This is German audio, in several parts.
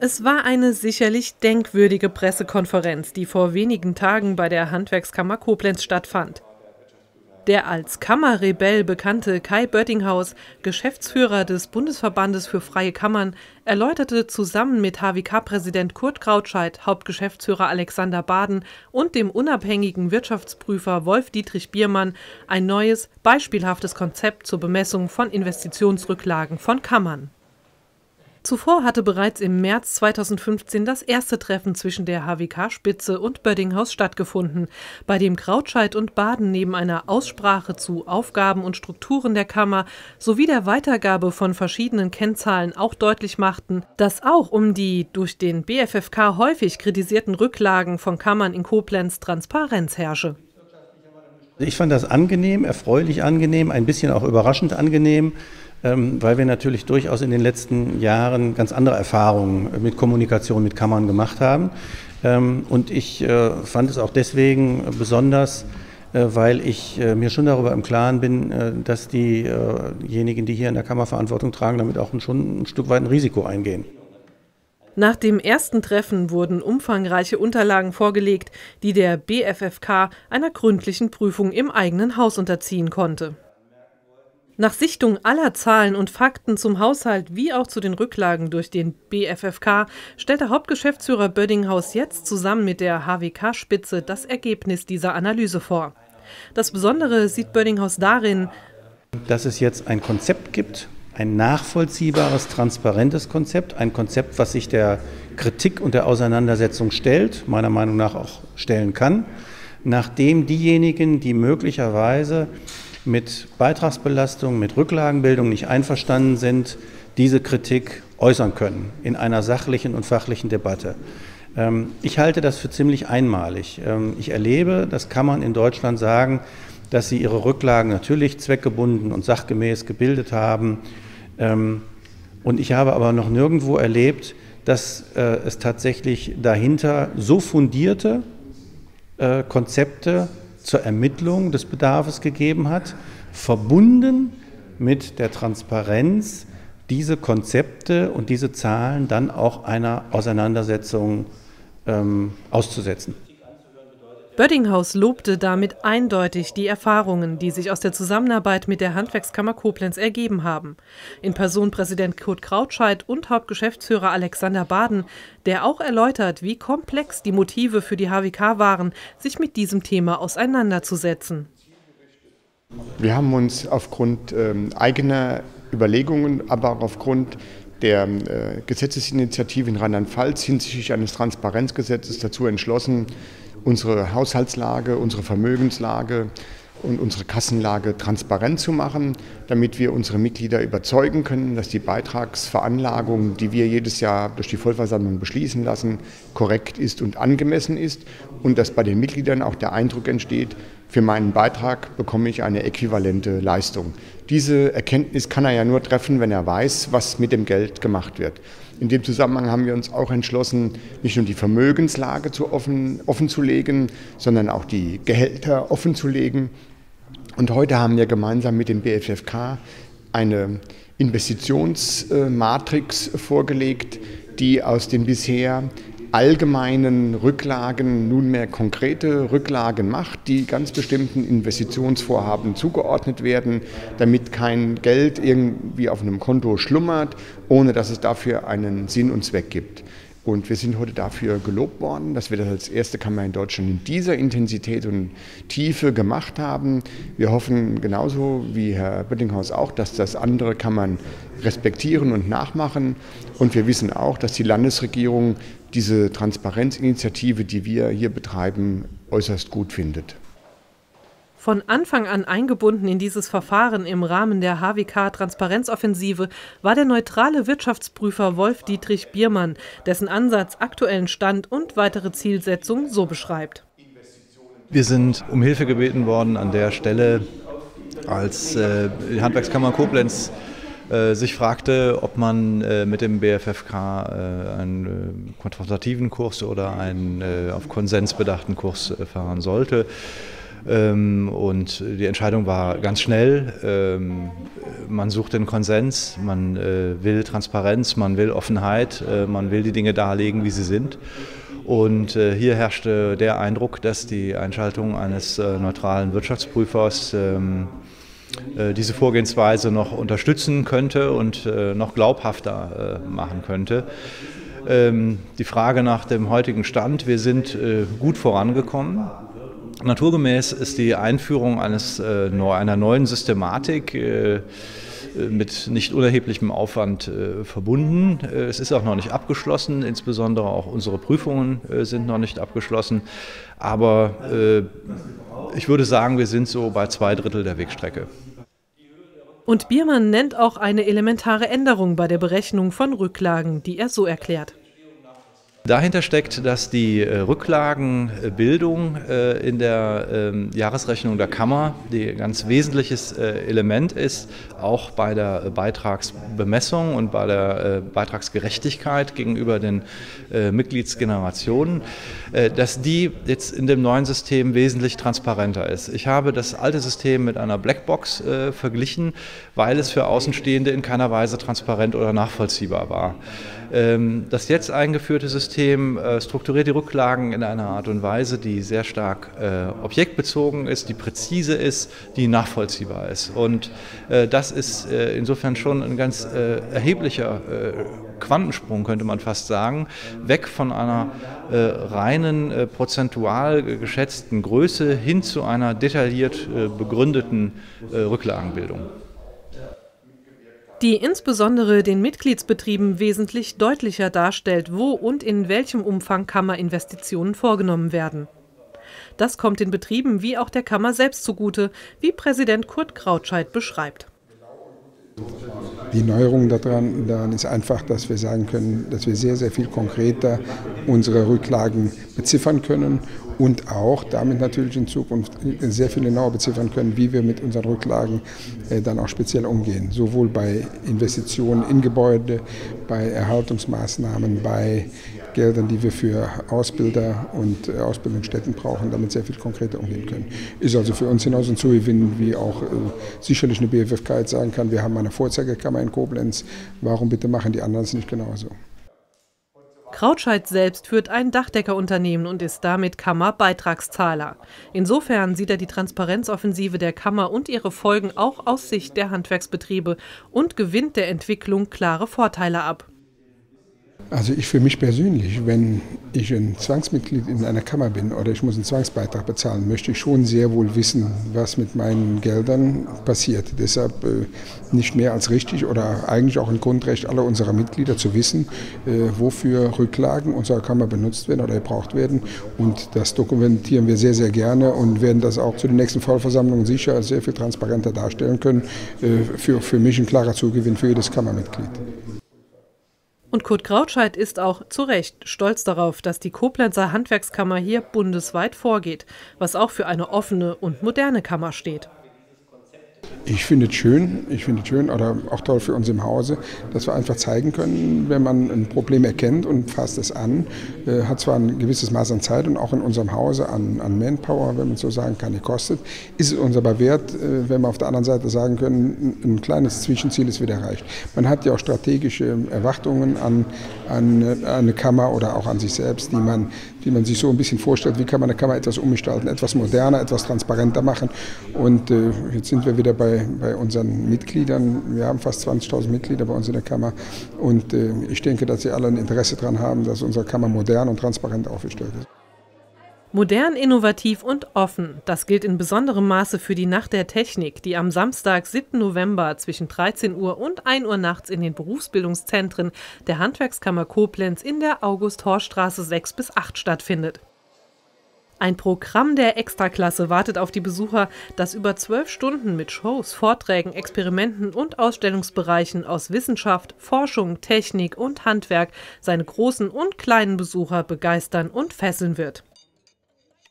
Es war eine sicherlich denkwürdige Pressekonferenz, die vor wenigen Tagen bei der Handwerkskammer Koblenz stattfand. Der als Kammerrebell bekannte Kai Boeddinghaus, Geschäftsführer des Bundesverbandes für freie Kammern, erläuterte zusammen mit HWK-Präsident Kurt Krautscheid, Hauptgeschäftsführer Alexander Baden und dem unabhängigen Wirtschaftsprüfer Wolf-Dietrich Biermann ein neues, beispielhaftes Konzept zur Bemessung von Investitionsrücklagen von Kammern. Zuvor hatte bereits im März 2015 das erste Treffen zwischen der HWK-Spitze und Boeddinghaus stattgefunden, bei dem Krautscheid und Baden neben einer Aussprache zu Aufgaben und Strukturen der Kammer sowie der Weitergabe von verschiedenen Kennzahlen auch deutlich machten, dass auch um die durch den BFFK häufig kritisierten Rücklagen von Kammern in Koblenz Transparenz herrsche. Ich fand das angenehm, erfreulich angenehm, ein bisschen auch überraschend angenehm, weil wir natürlich durchaus in den letzten Jahren ganz andere Erfahrungen mit Kommunikation mit Kammern gemacht haben. Und ich fand es auch deswegen besonders, weil ich mir schon darüber im Klaren bin, dass diejenigen, die hier in der Kammer Verantwortung tragen, damit auch schon ein Stück weit ein Risiko eingehen. Nach dem ersten Treffen wurden umfangreiche Unterlagen vorgelegt, die der BFFK einer gründlichen Prüfung im eigenen Haus unterziehen konnte. Nach Sichtung aller Zahlen und Fakten zum Haushalt wie auch zu den Rücklagen durch den BFFK stellte Hauptgeschäftsführer Boeddinghaus jetzt zusammen mit der HWK-Spitze das Ergebnis dieser Analyse vor. Das Besondere sieht Boeddinghaus darin, dass es jetzt ein Konzept gibt, ein nachvollziehbares, transparentes Konzept, ein Konzept, was sich der Kritik und der Auseinandersetzung stellt, meiner Meinung nach auch stellen kann, nachdem diejenigen, die möglicherweise mit Beitragsbelastung, mit Rücklagenbildung nicht einverstanden sind, diese Kritik äußern können in einer sachlichen und fachlichen Debatte. Ich halte das für ziemlich einmalig. Ich erlebe, das kann man in Deutschland sagen, dass sie ihre Rücklagen natürlich zweckgebunden und sachgemäß gebildet haben. Und ich habe aber noch nirgendwo erlebt, dass es tatsächlich dahinter so fundierte Konzepte zur Ermittlung des Bedarfs gegeben hat, verbunden mit der Transparenz, diese Konzepte und diese Zahlen dann auch einer Auseinandersetzung auszusetzen. Boeddinghaus lobte damit eindeutig die Erfahrungen, die sich aus der Zusammenarbeit mit der Handwerkskammer Koblenz ergeben haben. In Person Präsident Kurt Krautscheid und Hauptgeschäftsführer Alexander Baden, der auch erläutert, wie komplex die Motive für die HWK waren, sich mit diesem Thema auseinanderzusetzen. Wir haben uns aufgrund eigener Überlegungen, aber auch aufgrund der Gesetzesinitiative in Rheinland-Pfalz hinsichtlich eines Transparenzgesetzes dazu entschlossen, unsere Haushaltslage, unsere Vermögenslage und unsere Kassenlage transparent zu machen, damit wir unsere Mitglieder überzeugen können, dass die Beitragsveranlagung, die wir jedes Jahr durch die Vollversammlung beschließen lassen, korrekt ist und angemessen ist und dass bei den Mitgliedern auch der Eindruck entsteht, für meinen Beitrag bekomme ich eine äquivalente Leistung. Diese Erkenntnis kann er ja nur treffen, wenn er weiß, was mit dem Geld gemacht wird. In dem Zusammenhang haben wir uns auch entschlossen, nicht nur die Vermögenslage offenzulegen, sondern auch die Gehälter offenzulegen. Und heute haben wir gemeinsam mit dem BFFK eine Investitionsmatrix vorgelegt, die aus den bisher allgemeinen Rücklagen nunmehr konkrete Rücklagen macht, die ganz bestimmten Investitionsvorhaben zugeordnet werden, damit kein Geld irgendwie auf einem Konto schlummert, ohne dass es dafür einen Sinn und Zweck gibt. Und wir sind heute dafür gelobt worden, dass wir das als erste Kammer in Deutschland in dieser Intensität und Tiefe gemacht haben. Wir hoffen genauso wie Herr Boeddinghaus auch, dass das andere Kammern respektieren und nachmachen. Und wir wissen auch, dass die Landesregierung diese Transparenzinitiative, die wir hier betreiben, äußerst gut findet. Von Anfang an eingebunden in dieses Verfahren im Rahmen der HWK-Transparenzoffensive war der neutrale Wirtschaftsprüfer Wolf-Dietrich Biermann, dessen Ansatz aktuellen Stand und weitere Zielsetzungen so beschreibt. Wir sind um Hilfe gebeten worden an der Stelle, als die Handwerkskammer Koblenz sich fragte, ob man mit dem BFFK einen konfrontativen Kurs oder einen auf Konsens bedachten Kurs fahren sollte. Und die Entscheidung war ganz schnell. Man sucht den Konsens, man will Transparenz, man will Offenheit, man will die Dinge darlegen, wie sie sind. Und hier herrschte der Eindruck, dass die Einschaltung eines neutralen Wirtschaftsprüfers diese Vorgehensweise noch unterstützen könnte und noch glaubhafter machen könnte. Die Frage nach dem heutigen Stand: Wir sind gut vorangekommen. Naturgemäß ist die Einführung einer neuen Systematik mit nicht unerheblichem Aufwand verbunden. Es ist auch noch nicht abgeschlossen, insbesondere auch unsere Prüfungen sind noch nicht abgeschlossen. Aber ich würde sagen, wir sind so bei 2/3 der Wegstrecke. Und Biermann nennt auch eine elementare Änderung bei der Berechnung von Rücklagen, die er so erklärt. Dahinter steckt, dass die Rücklagenbildung in der Jahresrechnung der Kammer, die ein ganz wesentliches Element ist, auch bei der Beitragsbemessung und bei der Beitragsgerechtigkeit gegenüber den Mitgliedsgenerationen, dass die jetzt in dem neuen System wesentlich transparenter ist. Ich habe das alte System mit einer Blackbox verglichen, weil es für Außenstehende in keiner Weise transparent oder nachvollziehbar war. Das jetzt eingeführte System strukturiert die Rücklagen in einer Art und Weise, die sehr stark objektbezogen ist, die präzise ist, die nachvollziehbar ist. Und das ist insofern schon ein ganz erheblicher Quantensprung, könnte man fast sagen, weg von einer reinen prozentual geschätzten Größe hin zu einer detailliert begründeten Rücklagenbildung, die insbesondere den Mitgliedsbetrieben wesentlich deutlicher darstellt, wo und in welchem Umfang Kammerinvestitionen vorgenommen werden. Das kommt den Betrieben wie auch der Kammer selbst zugute, wie Präsident Kurt Krautscheid beschreibt. Die Neuerung daran ist einfach, dass wir sagen können, dass wir sehr, sehr viel konkreter unsere Rücklagen beziffern können und auch damit natürlich in Zukunft sehr viel genauer beziffern können, wie wir mit unseren Rücklagen dann auch speziell umgehen. Sowohl bei Investitionen in Gebäude, bei Erhaltungsmaßnahmen, bei Geldern, die wir für Ausbilder und Ausbildungsstätten brauchen, damit sehr viel konkreter umgehen können. Ist also für uns hinaus ein Zugewinn, wie auch sicherlich eine BFFK jetzt sagen kann, wir haben eine Vorzeigekammer in Koblenz, warum bitte machen die anderen es nicht genauso? Krautscheid selbst führt ein Dachdeckerunternehmen und ist damit Kammerbeitragszahler. Insofern sieht er die Transparenzoffensive der Kammer und ihre Folgen auch aus Sicht der Handwerksbetriebe und gewinnt der Entwicklung klare Vorteile ab. Also ich für mich persönlich, wenn ich ein Zwangsmitglied in einer Kammer bin oder ich muss einen Zwangsbeitrag bezahlen, möchte ich schon sehr wohl wissen, was mit meinen Geldern passiert. Deshalb nicht mehr als richtig oder eigentlich auch ein Grundrecht aller unserer Mitglieder zu wissen, wofür Rücklagen unserer Kammer benutzt werden oder gebraucht werden. Und das dokumentieren wir sehr, sehr gerne und werden das auch zu den nächsten Vollversammlungen sicher sehr viel transparenter darstellen können. Für mich ein klarer Zugewinn für jedes Kammermitglied. Und Kurt Krautscheid ist auch zu Recht stolz darauf, dass die Koblenzer Handwerkskammer hier bundesweit vorgeht, was auch für eine offene und moderne Kammer steht. Ich finde es schön oder auch toll für uns im Hause, dass wir einfach zeigen können, wenn man ein Problem erkennt und fasst es an, hat zwar ein gewisses Maß an Zeit und auch in unserem Hause an Manpower, wenn man so sagen kann, gekostet, ist es uns aber wert, wenn wir auf der anderen Seite sagen können, ein kleines Zwischenziel ist wieder erreicht. Man hat ja auch strategische Erwartungen an eine Kammer oder auch an sich selbst, die man sich so ein bisschen vorstellt, wie kann man eine Kammer etwas umgestalten, etwas moderner, etwas transparenter machen. Und jetzt sind wir wieder bei unseren Mitgliedern. Wir haben fast 20.000 Mitglieder bei uns in der Kammer und ich denke, dass sie alle ein Interesse daran haben, dass unsere Kammer modern und transparent aufgestellt ist. Modern, innovativ und offen. Das gilt in besonderem Maße für die Nacht der Technik, die am Samstag, 7. November zwischen 13 Uhr und 1 Uhr nachts in den Berufsbildungszentren der Handwerkskammer Koblenz in der August-Horch-Str. 6-8 stattfindet. Ein Programm der Extraklasse wartet auf die Besucher, das über 12 Stunden mit Shows, Vorträgen, Experimenten und Ausstellungsbereichen aus Wissenschaft, Forschung, Technik und Handwerk seine großen und kleinen Besucher begeistern und fesseln wird.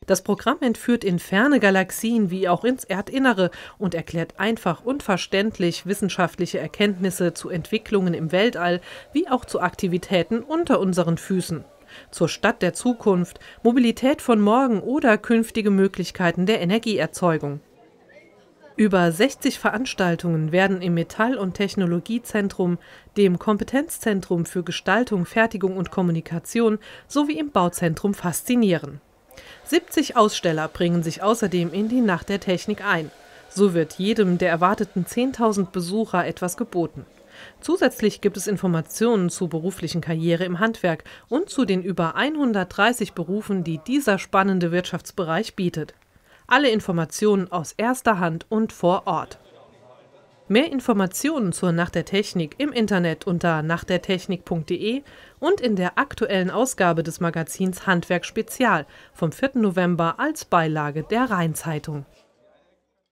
Das Programm entführt in ferne Galaxien wie auch ins Erdinnere und erklärt einfach und verständlich wissenschaftliche Erkenntnisse zu Entwicklungen im Weltall wie auch zu Aktivitäten unter unseren Füßen. zur Stadt der Zukunft, Mobilität von morgen oder künftige Möglichkeiten der Energieerzeugung. Über 60 Veranstaltungen werden im Metall- und Technologiezentrum, dem Kompetenzzentrum für Gestaltung, Fertigung und Kommunikation sowie im Bauzentrum faszinieren. 70 Aussteller bringen sich außerdem in die Nacht der Technik ein. So wird jedem der erwarteten 10.000 Besucher etwas geboten. Zusätzlich gibt es Informationen zur beruflichen Karriere im Handwerk und zu den über 130 Berufen, die dieser spannende Wirtschaftsbereich bietet. Alle Informationen aus erster Hand und vor Ort. Mehr Informationen zur Nacht der Technik im Internet unter nachtdertechnik.de und in der aktuellen Ausgabe des Magazins Handwerk Spezial vom 4. November als Beilage der Rheinzeitung.